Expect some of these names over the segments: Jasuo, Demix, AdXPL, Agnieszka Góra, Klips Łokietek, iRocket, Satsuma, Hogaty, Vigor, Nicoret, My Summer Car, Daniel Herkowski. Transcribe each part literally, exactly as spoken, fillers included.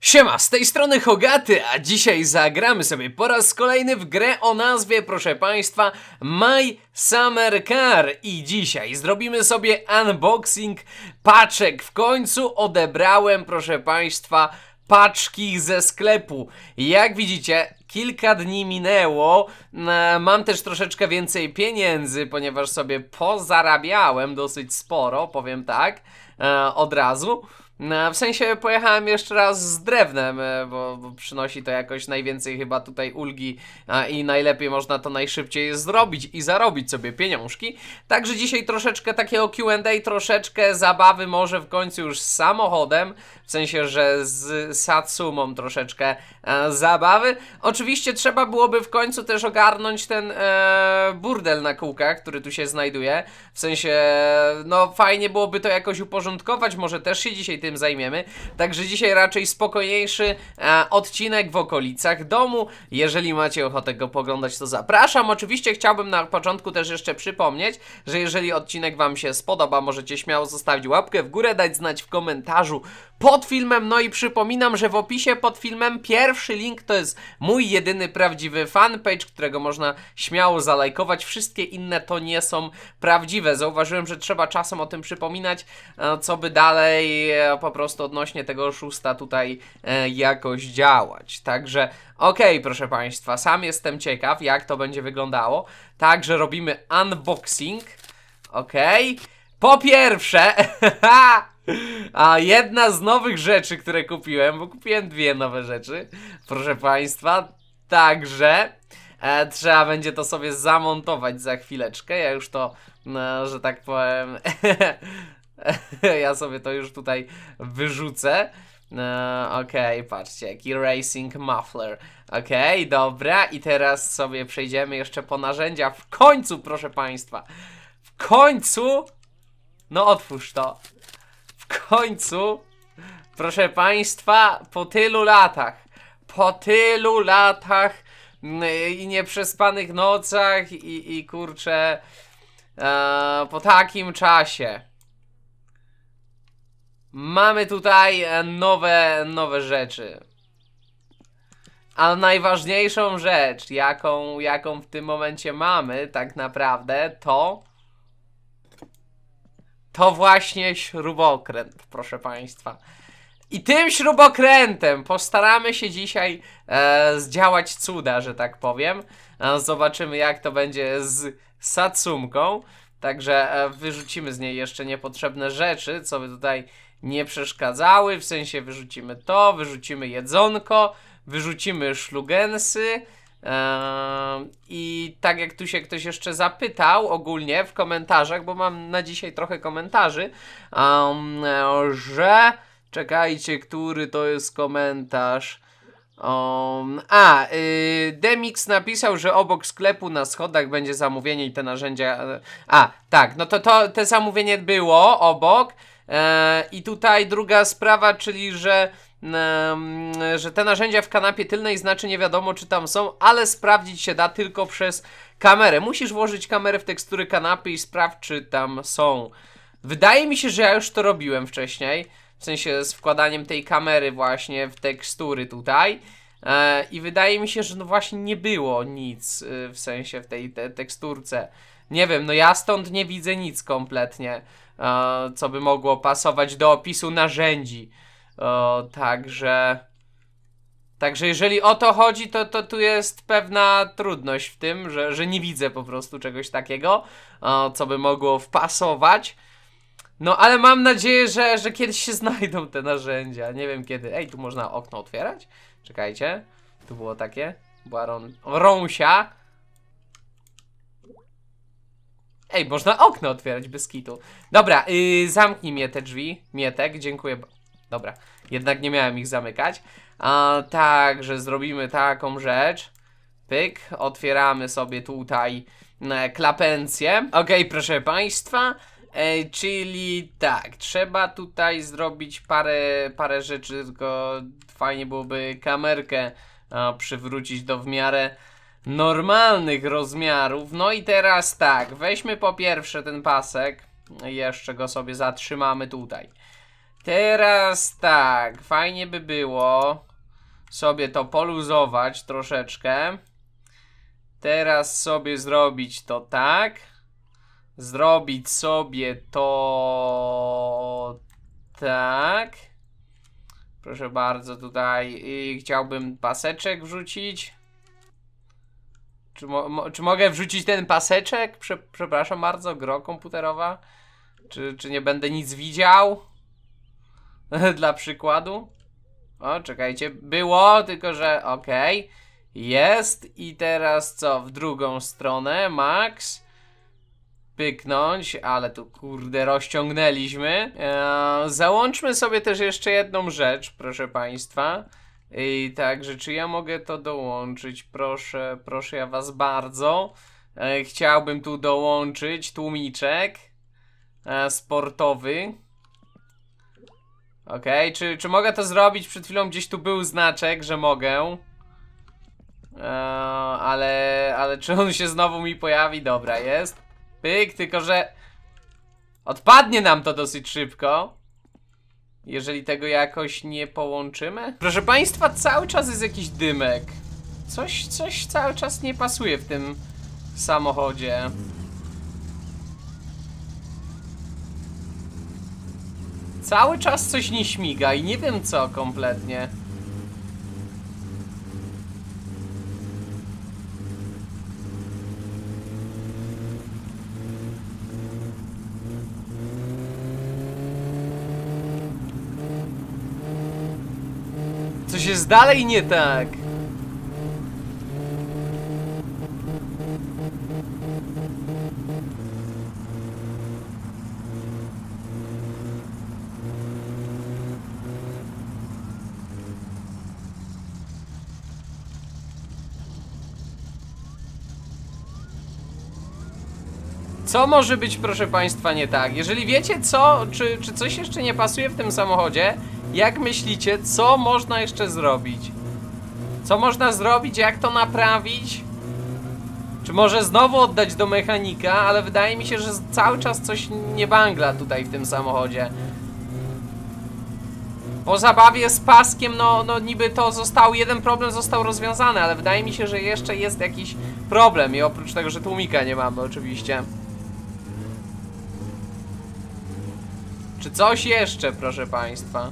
Siema, z tej strony Hogaty, a dzisiaj zagramy sobie po raz kolejny w grę o nazwie, proszę Państwa, My Summer Car. I dzisiaj zrobimy sobie unboxing paczek. W końcu odebrałem, proszę Państwa, paczki ze sklepu. Jak widzicie, kilka dni minęło, mam też troszeczkę więcej pieniędzy, ponieważ sobie pozarabiałem dosyć sporo, powiem tak, od razu. W sensie pojechałem jeszcze raz z drewnem, bo przynosi to jakoś najwięcej chyba tutaj ulgi i najlepiej można to najszybciej zrobić i zarobić sobie pieniążki. Także dzisiaj troszeczkę takiego Q and A, troszeczkę zabawy może w końcu już z samochodem, w sensie, że z Satsumą troszeczkę zabawy. Oczywiście trzeba byłoby w końcu też ogarnąć ten e, burdel na kółkach, który tu się znajduje. W sensie, no fajnie byłoby to jakoś uporządkować, może też się dzisiaj tym zajmiemy, także dzisiaj raczej spokojniejszy e, odcinek w okolicach domu. Jeżeli macie ochotę go poglądać, to zapraszam. Oczywiście chciałbym na początku też jeszcze przypomnieć, że jeżeli odcinek wam się spodoba, możecie śmiało zostawić łapkę w górę, dać znać w komentarzu pod filmem, no i przypominam, że w opisie pod filmem pierwszy link to jest mój jedyny prawdziwy fanpage, którego można śmiało zalajkować, wszystkie inne to nie są prawdziwe. Zauważyłem, że trzeba czasem o tym przypominać, e, co by dalej e, po prostu odnośnie tego oszusta tutaj e, jakoś działać. Także okej, okay, proszę Państwa, sam jestem ciekaw, jak to będzie wyglądało. Także robimy unboxing. Okej, okay. Po pierwsze a jedna z nowych rzeczy, które kupiłem, bo kupiłem dwie nowe rzeczy, proszę Państwa. Także e, trzeba będzie to sobie zamontować za chwileczkę. Ja już to, no, że tak powiem ja sobie to już tutaj wyrzucę. No, okej, okay, patrzcie, jaki racing muffler. Okej, okay, dobra, i teraz sobie przejdziemy jeszcze po narzędzia. W końcu, proszę Państwa, w końcu, no otwórz to. W końcu, proszę Państwa, po tylu latach, po tylu latach i nieprzespanych nocach i, i kurczę, e, po takim czasie mamy tutaj nowe, nowe rzeczy. A najważniejszą rzecz, jaką, jaką w tym momencie mamy tak naprawdę, to to właśnie śrubokręt, proszę Państwa. I tym śrubokrętem postaramy się dzisiaj e, zdziałać cuda, że tak powiem. E, zobaczymy, jak to będzie z Satsumką. Także e, wyrzucimy z niej jeszcze niepotrzebne rzeczy, co by tutaj nie przeszkadzały. W sensie wyrzucimy to, wyrzucimy jedzonko, wyrzucimy szlugensy. I tak jak tu się ktoś jeszcze zapytał ogólnie w komentarzach, bo mam na dzisiaj trochę komentarzy, um, że czekajcie, który to jest komentarz. Um, a, y, Demix napisał, że obok sklepu na schodach będzie zamówienie i te narzędzia. A, tak, no to, to te zamówienie było obok. E, I tutaj druga sprawa, czyli że Um, że te narzędzia w kanapie tylnej, znaczy nie wiadomo, czy tam są, ale sprawdzić się da tylko przez kamerę. Musisz włożyć kamerę w tekstury kanapy i sprawdź, czy tam są. Wydaje mi się, że ja już to robiłem wcześniej, w sensie z wkładaniem tej kamery właśnie w tekstury tutaj. e, I wydaje mi się, że no właśnie nie było nic y, w sensie w tej te, teksturce. Nie wiem, no ja stąd nie widzę nic kompletnie, e, co by mogło pasować do opisu narzędzi. O, także Także jeżeli o to chodzi, to, to tu jest pewna trudność w tym, że, że nie widzę po prostu czegoś takiego, o, co by mogło wpasować. No ale mam nadzieję, że, że kiedyś się znajdą te narzędzia. Nie wiem kiedy. Ej, tu można okno otwierać? Czekajcie, tu było takie, była rą... rąsia. Ej, można okno otwierać bez kitu. Dobra, yy, zamknij mnie te drzwi, Mietek, dziękuję. Dobra, jednak nie miałem ich zamykać. A, także zrobimy taką rzecz. Pyk, otwieramy sobie tutaj e, klapencję. Okej, proszę Państwa, e, czyli tak, trzeba tutaj zrobić parę, parę rzeczy, tylko fajnie byłoby kamerkę a, przywrócić do w miarę normalnych rozmiarów. No i teraz tak, weźmy po pierwsze ten pasek, jeszcze go sobie zatrzymamy tutaj. Teraz tak, fajnie by było sobie to poluzować troszeczkę. Teraz sobie zrobić to tak. Zrobić sobie to tak. Proszę bardzo, tutaj I chciałbym paseczek wrzucić. Czy, mo mo czy mogę wrzucić ten paseczek? Prze przepraszam bardzo, gro komputerowa. Czy, czy nie będę nic widział? Dla przykładu. O, czekajcie, było, tylko że okej. Okay. Jest i teraz co? W drugą stronę, max. Pyknąć, ale tu kurde rozciągnęliśmy. Eee, załączmy sobie też jeszcze jedną rzecz, proszę państwa. I także, czy ja mogę to dołączyć? Proszę, proszę ja was bardzo. Eee, chciałbym tu dołączyć tłumiczek eee, sportowy. Ok, czy, czy mogę to zrobić? Przed chwilą gdzieś tu był znaczek, że mogę. Eee, ale, ale czy on się znowu mi pojawi? Dobra, jest. Pyk, tylko że odpadnie nam to dosyć szybko, jeżeli tego jakoś nie połączymy. Proszę państwa, cały czas jest jakiś dymek. Coś, coś cały czas nie pasuje w tym samochodzie. Cały czas coś nie śmiga i nie wiem co kompletnie. Coś jest dalej nie tak. Co może być, proszę państwa, nie tak? Jeżeli wiecie co, czy, czy coś jeszcze nie pasuje w tym samochodzie, jak myślicie, co można jeszcze zrobić? Co można zrobić, jak to naprawić? Czy może znowu oddać do mechanika, ale wydaje mi się, że cały czas coś nie bangla tutaj w tym samochodzie. Po zabawie z paskiem, no, no niby to został, jeden problem został rozwiązany, ale wydaje mi się, że jeszcze jest jakiś problem i oprócz tego, że tłumika nie mamy oczywiście. Czy coś jeszcze, proszę państwa?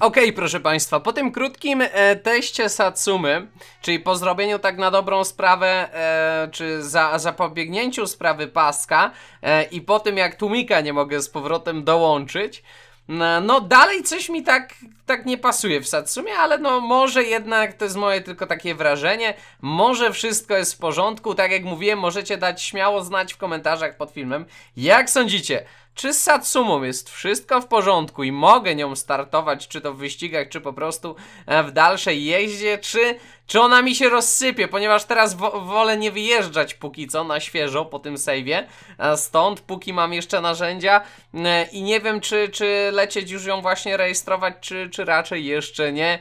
Okej, okay, proszę państwa, po tym krótkim e, teście Satsumy, czyli po zrobieniu tak na dobrą sprawę, e, czy za zapobiegnięciu sprawy paska e, i po tym jak tłumika nie mogę z powrotem dołączyć, no, no dalej coś mi tak, tak nie pasuje w Satsumie, ale no może jednak, to jest moje tylko takie wrażenie, może wszystko jest w porządku. Tak jak mówiłem, możecie dać śmiało znać w komentarzach pod filmem, jak sądzicie, czy z Satsumą jest wszystko w porządku i mogę nią startować, czy to w wyścigach, czy po prostu w dalszej jeździe, czy, czy ona mi się rozsypie, ponieważ teraz wo wolę nie wyjeżdżać póki co na świeżo po tym sejwie, stąd póki mam jeszcze narzędzia i nie wiem, czy, czy lecieć już ją właśnie rejestrować, czy, czy raczej jeszcze nie.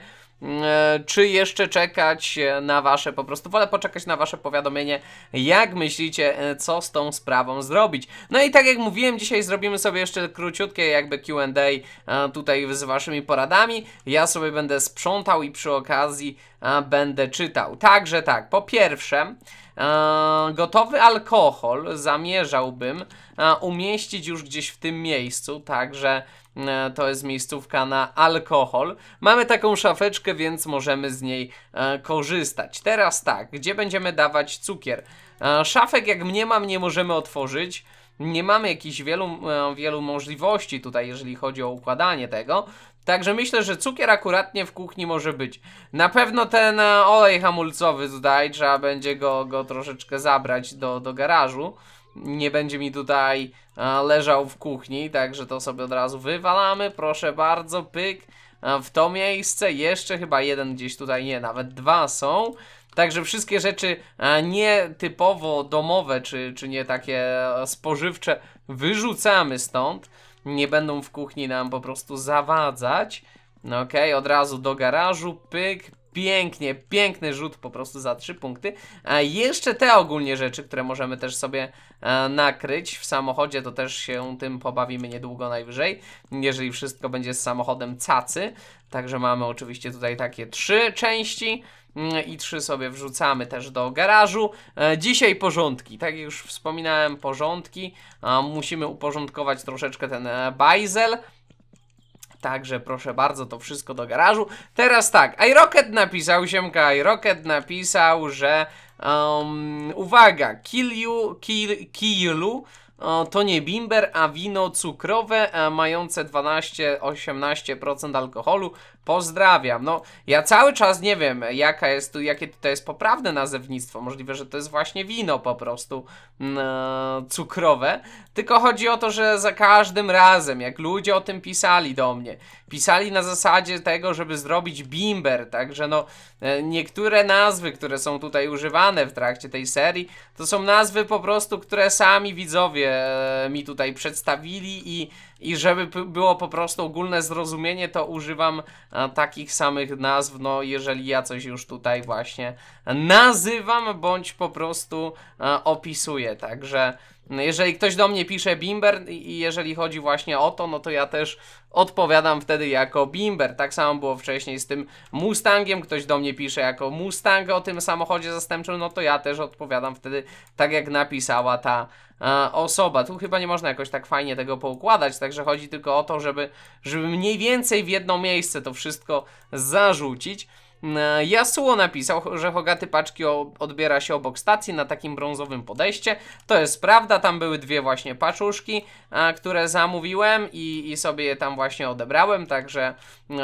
Czy jeszcze czekać na wasze, po prostu wolę poczekać na wasze powiadomienie, jak myślicie, co z tą sprawą zrobić. No i tak jak mówiłem, dzisiaj zrobimy sobie jeszcze króciutkie jakby Q and A tutaj z waszymi poradami. Ja sobie będę sprzątał i przy okazji będę czytał. Także tak, po pierwsze, gotowy alkohol zamierzałbym umieścić już gdzieś w tym miejscu, także to jest miejscówka na alkohol. Mamy taką szafeczkę, więc możemy z niej e, korzystać. Teraz tak, gdzie będziemy dawać cukier? E, szafek jak mniemam nie możemy otworzyć. Nie mamy jakichś wielu, e, wielu możliwości tutaj, jeżeli chodzi o układanie tego. Także myślę, że cukier akuratnie w kuchni może być. Na pewno ten e, olej hamulcowy tutaj, trzeba będzie go, go troszeczkę zabrać do, do garażu. Nie będzie mi tutaj a, leżał w kuchni, także to sobie od razu wywalamy, proszę bardzo, pyk, a, w to miejsce, jeszcze chyba jeden gdzieś tutaj, nie, nawet dwa są. Także wszystkie rzeczy a, nie typowo domowe, czy, czy nie takie spożywcze, wyrzucamy stąd, nie będą w kuchni nam po prostu zawadzać. Okej, okay, od razu do garażu, pyk, Pięknie, piękny rzut po prostu za trzy punkty. A jeszcze te ogólnie rzeczy, które możemy też sobie e, nakryć w samochodzie, to też się tym pobawimy niedługo najwyżej, jeżeli wszystko będzie z samochodem cacy. Także mamy oczywiście tutaj takie trzy części i trzy sobie wrzucamy też do garażu. Dzisiaj porządki, tak jak już wspominałem, porządki. Musimy uporządkować troszeczkę ten bajzel. Także proszę bardzo, to wszystko do garażu. Teraz tak, iRocket napisał, Siemka, iRocket napisał, że um, uwaga, Kiliu, kil, Kilu o, to nie bimber, a wino cukrowe a mające dwanaście do osiemnastu procent alkoholu. Pozdrawiam. No, ja cały czas nie wiem, jaka jest tu, jakie tutaj jest poprawne nazewnictwo. Możliwe, że to jest właśnie wino po prostu yy, cukrowe. Tylko chodzi o to, że za każdym razem, jak ludzie o tym pisali do mnie, pisali na zasadzie tego, żeby zrobić bimber. Także no, niektóre nazwy, które są tutaj używane w trakcie tej serii, to są nazwy po prostu, które sami widzowie yy, mi tutaj przedstawili i I żeby było po prostu ogólne zrozumienie, to używam a, takich samych nazw, no jeżeli ja coś już tutaj właśnie nazywam, bądź po prostu a, opisuję. Także jeżeli ktoś do mnie pisze bimber i jeżeli chodzi właśnie o to, no to ja też odpowiadam wtedy jako bimber. Tak samo było wcześniej z tym Mustangiem, ktoś do mnie pisze jako Mustang o tym samochodzie zastępczym, no to ja też odpowiadam wtedy tak, jak napisała ta e, osoba. Tu chyba nie można jakoś tak fajnie tego poukładać, także chodzi tylko o to, żeby, żeby mniej więcej w jedno miejsce to wszystko zarzucić. Jasuo napisał, że Hogaty paczki odbiera się obok stacji na takim brązowym podejście. To jest prawda, tam były dwie właśnie paczuszki, które zamówiłem i, i sobie je tam właśnie odebrałem, także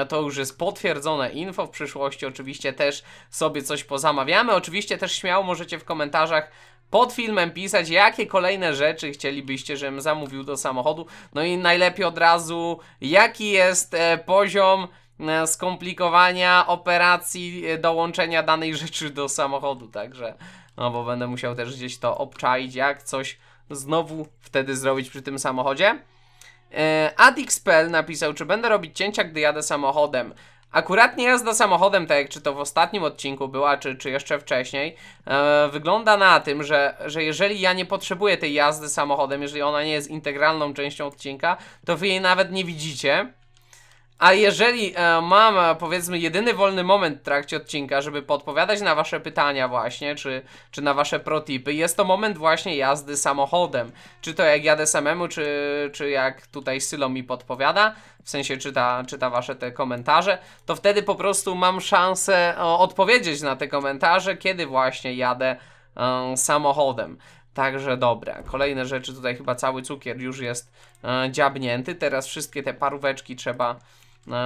to już jest potwierdzone info. W przyszłości oczywiście też sobie coś pozamawiamy. Oczywiście też śmiało możecie w komentarzach pod filmem pisać, jakie kolejne rzeczy chcielibyście, żebym zamówił do samochodu. No i najlepiej od razu, jaki jest e, poziom skomplikowania operacji dołączenia danej rzeczy do samochodu, także no bo będę musiał też gdzieś to obczaić, jak coś znowu wtedy zrobić przy tym samochodzie. e, AdXPL napisał, czy będę robić cięcia, gdy jadę samochodem. Akurat nie jazda samochodem, tak jak czy to w ostatnim odcinku była, czy, czy jeszcze wcześniej, e, wygląda na tym, że, że jeżeli ja nie potrzebuję tej jazdy samochodem, jeżeli ona nie jest integralną częścią odcinka, to wy jej nawet nie widzicie. A jeżeli e, mam, powiedzmy, jedyny wolny moment w trakcie odcinka, żeby podpowiadać na wasze pytania właśnie, czy, czy na wasze protipy, jest to moment właśnie jazdy samochodem. Czy to jak jadę samemu, czy, czy jak tutaj Sylo mi podpowiada, w sensie czyta, czyta wasze te komentarze, to wtedy po prostu mam szansę o, odpowiedzieć na te komentarze, kiedy właśnie jadę e, samochodem. Także dobra, kolejne rzeczy, tutaj chyba cały cukier już jest e, dziabnięty, teraz wszystkie te paróweczki trzeba...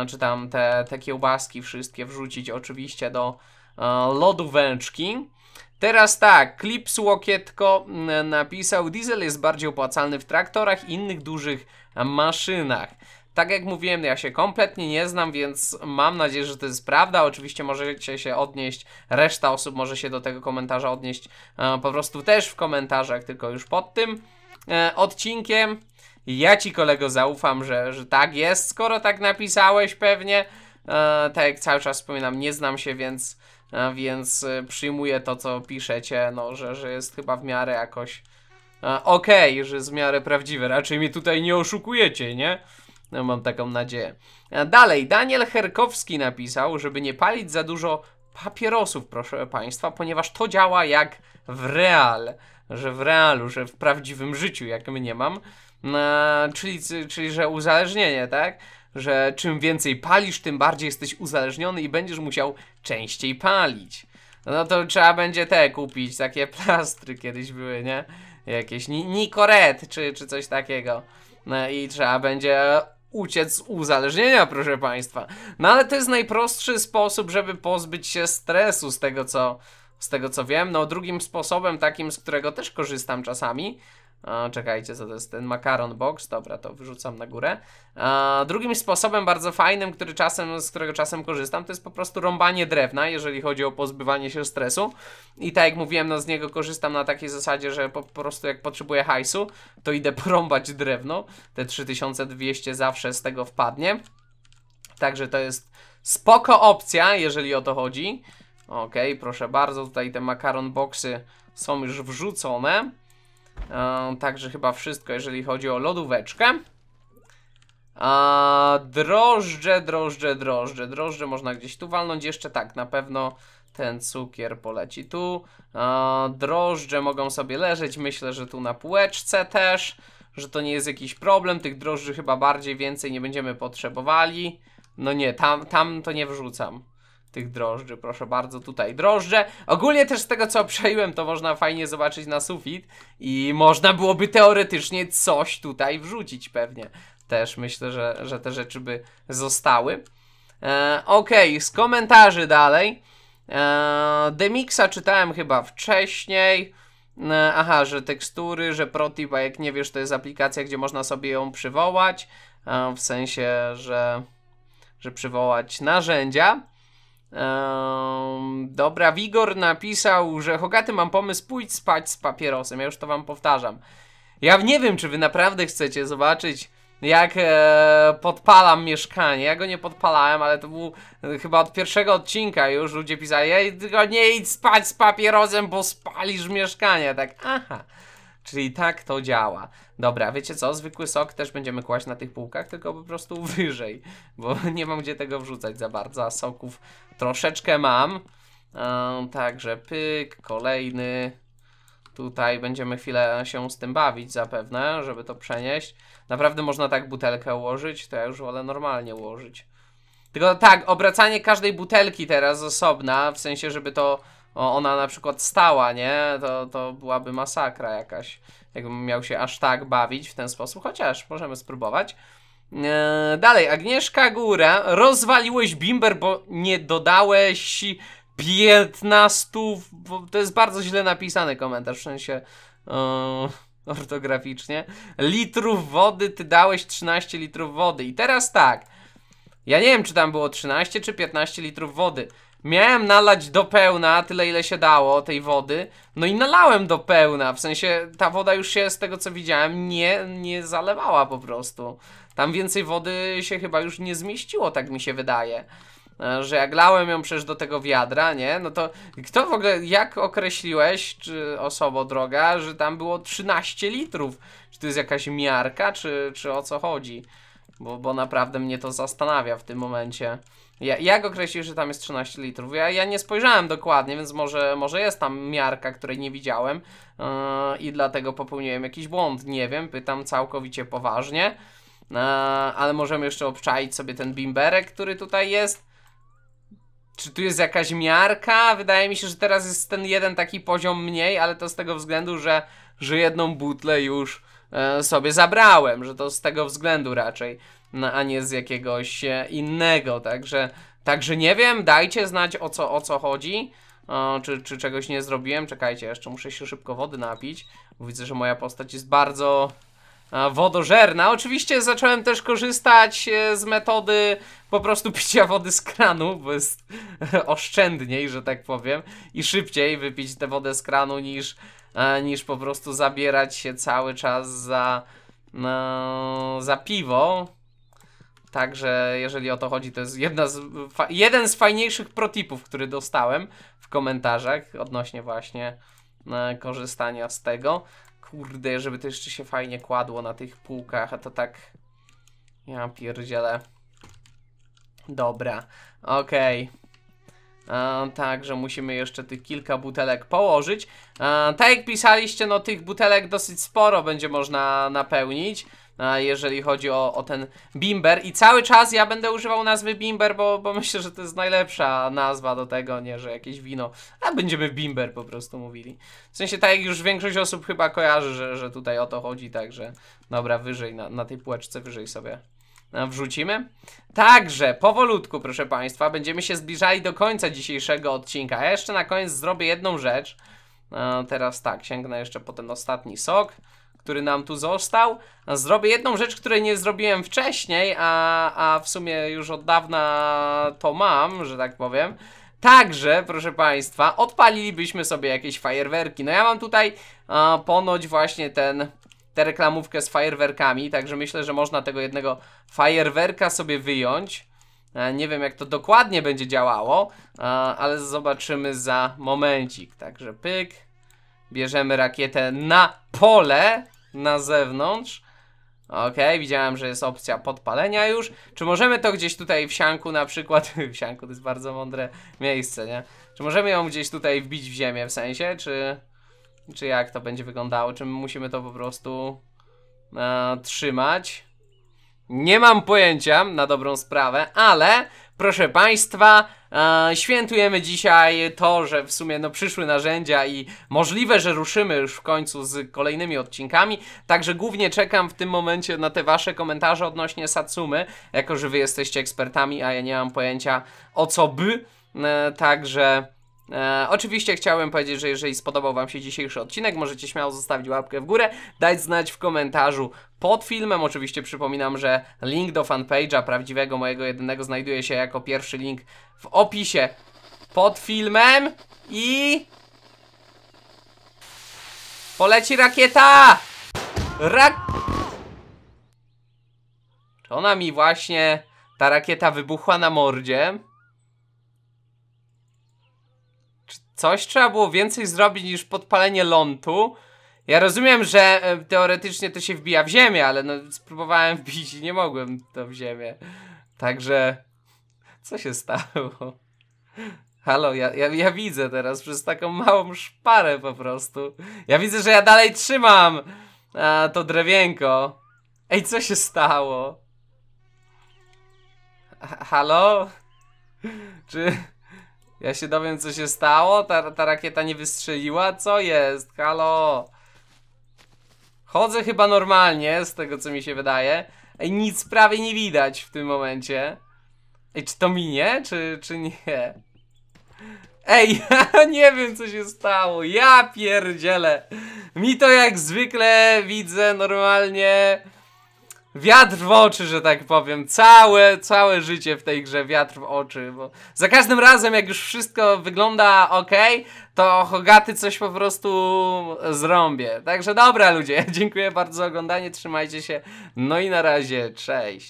czy tam te, te kiełbaski wszystkie wrzucić oczywiście do e, lodóweczki. Teraz tak, Klips Łokietko napisał, diesel jest bardziej opłacalny w traktorach i innych dużych maszynach. Tak jak mówiłem, ja się kompletnie nie znam, więc mam nadzieję, że to jest prawda. Oczywiście możecie się odnieść, reszta osób może się do tego komentarza odnieść e, po prostu też w komentarzach, tylko już pod tym e, odcinkiem. Ja ci, kolego, zaufam, że, że tak jest, skoro tak napisałeś pewnie. E, tak jak cały czas wspominam, nie znam się, więc, e, więc przyjmuję to, co piszecie, no, że, że jest chyba w miarę jakoś e, okej, okay, że jest w miarę prawdziwe. Raczej mnie tutaj nie oszukujecie, nie? No, mam taką nadzieję. E, dalej, Daniel Herkowski napisał, żeby nie palić za dużo papierosów, proszę państwa, ponieważ to działa jak w real. Że w realu, że w prawdziwym życiu, jak mnie mam. No, czyli, czyli, że uzależnienie, tak? Że czym więcej palisz, tym bardziej jesteś uzależniony i będziesz musiał częściej palić. No to trzeba będzie te kupić, takie plastry kiedyś były, nie? Jakieś Nicoret czy, czy coś takiego. No i trzeba będzie uciec z uzależnienia, proszę państwa. No ale to jest najprostszy sposób, żeby pozbyć się stresu z tego, co, z tego, co wiem. No drugim sposobem, takim, z którego też korzystam czasami, O, czekajcie, co to jest ten makaron box, dobra, to wyrzucam na górę. E, drugim sposobem bardzo fajnym, który czasem, z którego czasem korzystam, to jest po prostu rąbanie drewna, jeżeli chodzi o pozbywanie się stresu. I tak jak mówiłem, no z niego korzystam na takiej zasadzie, że po, po prostu jak potrzebuję hajsu, to idę porąbać drewno, te trzy tysiące dwieście zawsze z tego wpadnie. Także to jest Spoko opcja, jeżeli o to chodzi. Okej, okay, proszę bardzo, tutaj te makaron boxy są już wrzucone. E, także chyba wszystko, jeżeli chodzi o lodóweczkę. E, drożdże, drożdże, drożdże, drożdże można gdzieś tu walnąć jeszcze, tak, na pewno ten cukier poleci tu. E, drożdże mogą sobie leżeć, myślę, że tu na półeczce też, że to nie jest jakiś problem, tych drożdży chyba bardziej więcej nie będziemy potrzebowali. No nie, tam, tam to nie wrzucam tych drożdży, proszę bardzo, tutaj drożdże. Ogólnie też z tego, co przejąłem, to można fajnie zobaczyć na sufit i można byłoby teoretycznie coś tutaj wrzucić pewnie. Też myślę, że, że te rzeczy by zostały. E, Okej, okay, z komentarzy dalej. E, Demixa czytałem chyba wcześniej. E, aha, że tekstury, że Protip, a jak nie wiesz, to jest aplikacja, gdzie można sobie ją przywołać. E, w sensie, że... że przywołać narzędzia. Ehm, dobra, Vigor napisał, że Hogaty, mam pomysł, pójdź spać z papierosem. Ja już to wam powtarzam. Ja nie wiem, czy wy naprawdę chcecie zobaczyć, jak e, podpalam mieszkanie. Ja go nie podpalałem, ale to był e, chyba od pierwszego odcinka już. Ludzie pisali, ej, tylko nie idź spać z papierosem, bo spalisz mieszkanie. Tak, aha. Czyli tak to działa. Dobra, wiecie co? Zwykły sok też będziemy kłaść na tych półkach, tylko po prostu wyżej, bo nie mam gdzie tego wrzucać za bardzo, a soków troszeczkę mam. Um, także pyk, kolejny. Tutaj będziemy chwilę się z tym bawić zapewne, żeby to przenieść. Naprawdę można tak butelkę ułożyć, to ja już wolę normalnie ułożyć. Tylko tak, obracanie każdej butelki teraz osobna, w sensie, żeby to... O, ona na przykład stała, nie? To, to byłaby masakra jakaś, jakbym miał się aż tak bawić w ten sposób, chociaż możemy spróbować. Eee, dalej, Agnieszka Góra, rozwaliłeś bimber, bo nie dodałeś piętnastu, to jest bardzo źle napisany komentarz, w sensie eee, ortograficznie, litrów wody, ty dałeś trzynaście litrów wody i teraz tak, ja nie wiem, czy tam było trzynaście czy piętnaście litrów wody. Miałem nalać do pełna tyle, ile się dało tej wody. No i nalałem do pełna, w sensie ta woda już się z tego, co widziałem, nie, nie zalewała po prostu. Tam więcej wody się chyba już nie zmieściło, tak mi się wydaje. Że jak lałem ją przecież do tego wiadra, nie? No to kto w ogóle, jak określiłeś, czy osobo droga, że tam było trzynaście litrów? Czy to jest jakaś miarka, czy, czy o co chodzi? Bo, bo naprawdę mnie to zastanawia w tym momencie. Ja, jak określisz, że tam jest trzynaście litrów? Ja, ja nie spojrzałem dokładnie, więc może, może jest tam miarka, której nie widziałem yy, i dlatego popełniłem jakiś błąd, nie wiem, pytam całkowicie poważnie, yy, ale możemy jeszcze obczaić sobie ten bimberek, który tutaj jest. Czy tu jest jakaś miarka? Wydaje mi się, że teraz jest ten jeden taki poziom mniej, ale to z tego względu, że, że jedną butlę już yy, sobie zabrałem, że to z tego względu raczej. No, a nie z jakiegoś innego, także, także nie wiem, dajcie znać o co, o co chodzi, o, czy, czy czegoś nie zrobiłem, czekajcie, jeszcze muszę się szybko wody napić, bo widzę, że moja postać jest bardzo a, wodożerna. Oczywiście zacząłem też korzystać z metody po prostu picia wody z kranu, bo jest oszczędniej, że tak powiem, i szybciej wypić tę wodę z kranu niż, a, niż po prostu zabierać się cały czas za, no, za piwo. Także jeżeli o to chodzi, to jest jedna z, jeden z fajniejszych protipów, który dostałem w komentarzach odnośnie właśnie e, korzystania z tego. Kurde, żeby to jeszcze się fajnie kładło na tych półkach, a to tak... Ja pierdzielę. Dobra, okej. Okay. Także musimy jeszcze tych kilka butelek położyć. E, tak jak pisaliście, no tych butelek dosyć sporo będzie można napełnić. Jeżeli chodzi o, o ten bimber i cały czas ja będę używał nazwy bimber, bo, bo myślę, że to jest najlepsza nazwa do tego, nie, że jakieś wino, a będziemy bimber po prostu mówili. W sensie tak jak już większość osób chyba kojarzy, że, że tutaj o to chodzi, także dobra, wyżej, na, na tej półeczce wyżej sobie wrzucimy. Także powolutku, proszę państwa, będziemy się zbliżali do końca dzisiejszego odcinka. Ja jeszcze na koniec zrobię jedną rzecz. A teraz tak, sięgnę jeszcze po ten ostatni sok, który nam tu został. Zrobię jedną rzecz, której nie zrobiłem wcześniej, a, a w sumie już od dawna to mam, że tak powiem. Także, proszę państwa, odpalilibyśmy sobie jakieś fajerwerki. No ja mam tutaj a, ponoć właśnie ten, tę reklamówkę z fajerwerkami, także myślę, że można tego jednego fajerwerka sobie wyjąć. Nie wiem, jak to dokładnie będzie działało, ale zobaczymy za momencik. Także pyk, bierzemy rakietę na pole, na zewnątrz. Okej, okay, widziałem, że jest opcja podpalenia już. Czy możemy to gdzieś tutaj w sianku na przykład... w sianku to jest bardzo mądre miejsce, nie? Czy możemy ją gdzieś tutaj wbić w ziemię w sensie, czy... Czy jak to będzie wyglądało? Czy my musimy to po prostu e, trzymać? Nie mam pojęcia, na dobrą sprawę, ale... Proszę Państwa, e, świętujemy dzisiaj to, że w sumie no, przyszły narzędzia i możliwe, że ruszymy już w końcu z kolejnymi odcinkami. Także głównie czekam w tym momencie na te Wasze komentarze odnośnie Satsumy, jako że Wy jesteście ekspertami, a ja nie mam pojęcia o co by. E, także... E, oczywiście chciałem powiedzieć, że jeżeli spodobał Wam się dzisiejszy odcinek, możecie śmiało zostawić łapkę w górę, dać znać w komentarzu pod filmem. Oczywiście przypominam, że link do fanpage'a prawdziwego mojego jedynego znajduje się jako pierwszy link w opisie pod filmem i... Poleci rakieta! Rak... Czy ona mi właśnie, ta rakieta wybuchła na mordzie? Coś trzeba było więcej zrobić niż podpalenie lądu. Ja rozumiem, że e, teoretycznie to się wbija w ziemię, ale no spróbowałem wbić i nie mogłem to w ziemię. Także... Co się stało? Halo, ja, ja, ja widzę teraz przez taką małą szparę po prostu. Ja widzę, że ja dalej trzymam a, to drewienko. Ej, co się stało? H- halo? Czy... Ja się dowiem, co się stało? Ta, ta rakieta nie wystrzeliła? Co jest? Halo? Chodzę chyba normalnie, z tego co mi się wydaje. Ej, nic prawie nie widać w tym momencie. Ej, czy to minie? Czy, czy nie? Ej, ja nie wiem, co się stało. Ja pierdzielę. Mi to jak zwykle widzę normalnie... Wiatr w oczy, że tak powiem. Całe, całe życie w tej grze wiatr w oczy, bo za każdym razem, jak już wszystko wygląda ok, to Hogaty coś po prostu zrąbie. Także dobra ludzie, dziękuję bardzo za oglądanie, trzymajcie się, no i na razie, cześć.